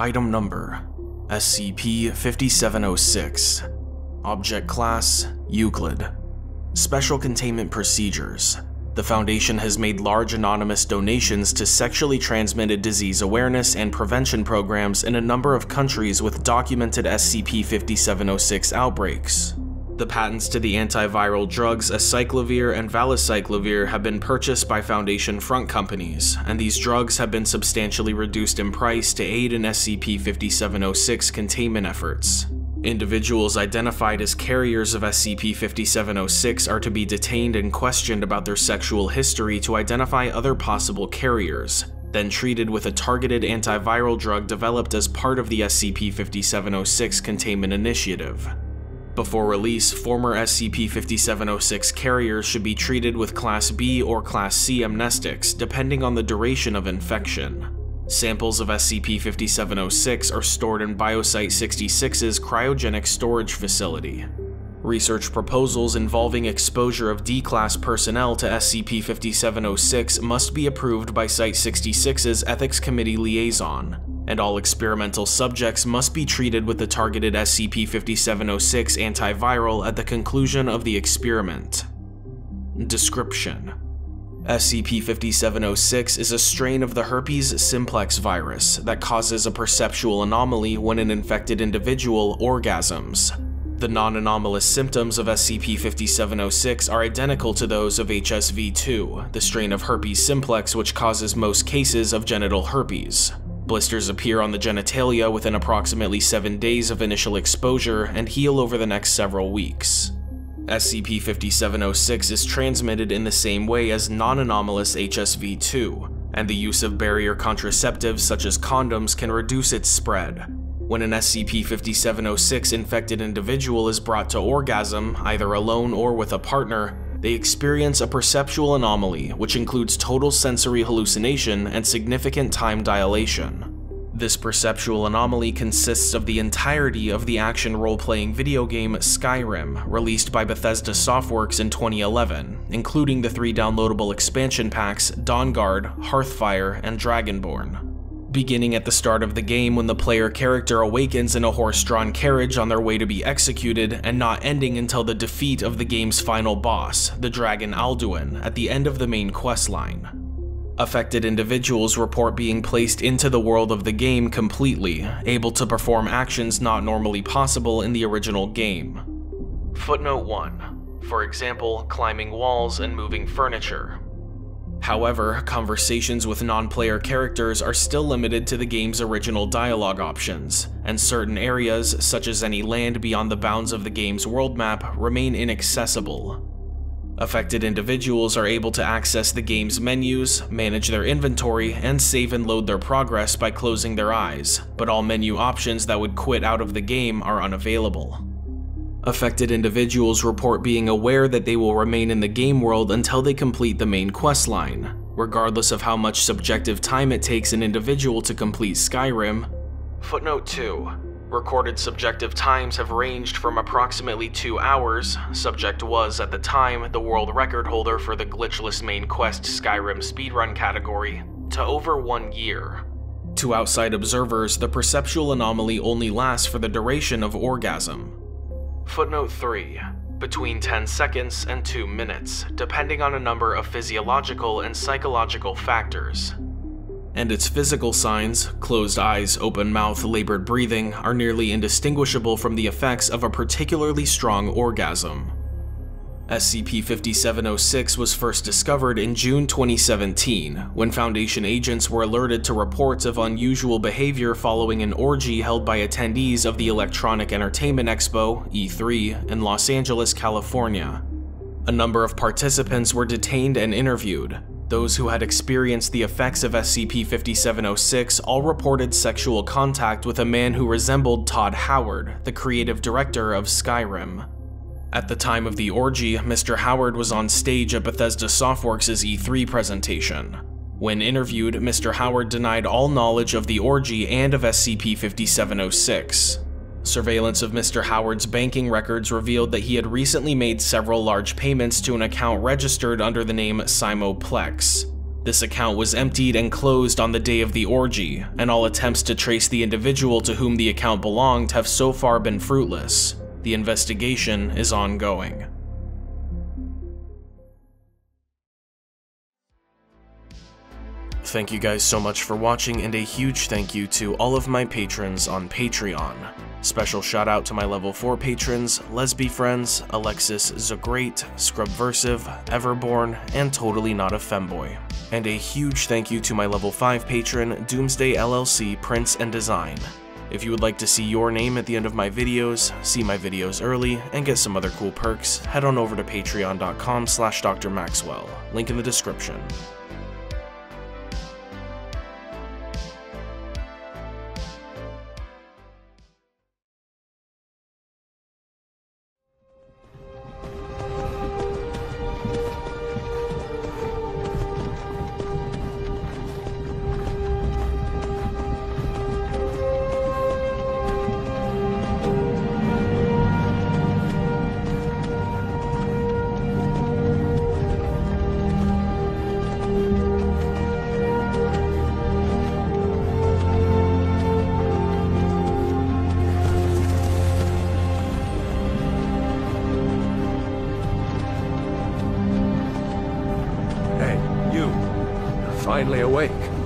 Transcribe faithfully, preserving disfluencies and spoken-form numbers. Item number, S C P fifty-seven oh six. Object class, Euclid. Special containment procedures. The Foundation has made large anonymous donations to sexually transmitted disease awareness and prevention programs in a number of countries with documented S C P fifty-seven oh six outbreaks. The patents to the antiviral drugs acyclovir and valacyclovir have been purchased by Foundation front companies, and these drugs have been substantially reduced in price to aid in S C P fifty-seven oh six containment efforts. Individuals identified as carriers of S C P fifty-seven oh six are to be detained and questioned about their sexual history to identify other possible carriers, then treated with a targeted antiviral drug developed as part of the S C P fifty-seven oh six containment initiative. Before release, former S C P fifty-seven oh six carriers should be treated with Class B or Class C amnestics, depending on the duration of infection. Samples of S C P fifty-seven oh six are stored in Biosite sixty-six's cryogenic storage facility. Research proposals involving exposure of D-Class personnel to S C P fifty-seven oh six must be approved by Site sixty-six's Ethics Committee Liaison, and all experimental subjects must be treated with the targeted S C P fifty-seven oh six antiviral at the conclusion of the experiment. Description: S C P fifty-seven oh six is a strain of the herpes simplex virus that causes a perceptual anomaly when an infected individual orgasms. The non-anomalous symptoms of S C P fifty-seven oh six are identical to those of H S V two, the strain of herpes simplex which causes most cases of genital herpes. Blisters appear on the genitalia within approximately seven days of initial exposure and heal over the next several weeks. S C P fifty-seven oh six is transmitted in the same way as non-anomalous H S V two, and the use of barrier contraceptives such as condoms can reduce its spread. When an S C P fifty-seven oh six infected individual is brought to orgasm, either alone or with a partner, they experience a perceptual anomaly, which includes total sensory hallucination and significant time dilation. This perceptual anomaly consists of the entirety of the action role-playing video game Skyrim, released by Bethesda Softworks in twenty eleven, including the three downloadable expansion packs Dawnguard, Hearthfire, and Dragonborn. Beginning at the start of the game when the player character awakens in a horse-drawn carriage on their way to be executed, and not ending until the defeat of the game's final boss, the dragon Alduin, at the end of the main questline. Affected individuals report being placed into the world of the game completely, able to perform actions not normally possible in the original game. Footnote one. For example, climbing walls and moving furniture. However, conversations with non-player characters are still limited to the game's original dialogue options, and certain areas, such as any land beyond the bounds of the game's world map, remain inaccessible. Affected individuals are able to access the game's menus, manage their inventory, and save and load their progress by closing their eyes, but all menu options that would quit out of the game are unavailable. Affected individuals report being aware that they will remain in the game world until they complete the main questline, regardless of how much subjective time it takes an individual to complete Skyrim. Footnote two. Recorded subjective times have ranged from approximately two hours, subject was, at the time, the world record holder for the glitchless main quest Skyrim speedrun category, to over one year. To outside observers, the perceptual anomaly only lasts for the duration of orgasm. Footnote three. Between ten seconds and two minutes, depending on a number of physiological and psychological factors. And its physical signs, closed eyes, open mouth, labored breathing, are nearly indistinguishable from the effects of a particularly strong orgasm. S C P fifty-seven oh six was first discovered in June twenty seventeen, when Foundation agents were alerted to reports of unusual behavior following an orgy held by attendees of the Electronic Entertainment Expo, E three, in Los Angeles, California. A number of participants were detained and interviewed. Those who had experienced the effects of S C P fifty-seven oh six all reported sexual contact with a man who resembled Todd Howard, the creative director of Skyrim. At the time of the orgy, Mister Howard was on stage at Bethesda Softworks' E three presentation. When interviewed, Mister Howard denied all knowledge of the orgy and of S C P fifty-seven oh six. Surveillance of Mister Howard's banking records revealed that he had recently made several large payments to an account registered under the name Simoplex. This account was emptied and closed on the day of the orgy, and all attempts to trace the individual to whom the account belonged have so far been fruitless. The investigation is ongoing. Thank you guys so much for watching, and a huge thank you to all of my patrons on Patreon. Special shout out to my level four patrons, Lesbifriends, Alexis Zagreit, Scrubversive, Everborn, and Totally Not a Femboy. And a huge thank you to my level five patron, Doomsday L L C, Prince and Design. If you would like to see your name at the end of my videos, see my videos early, and get some other cool perks, head on over to patreon.com slash Dr. Maxwell, link in the description. Finally awake.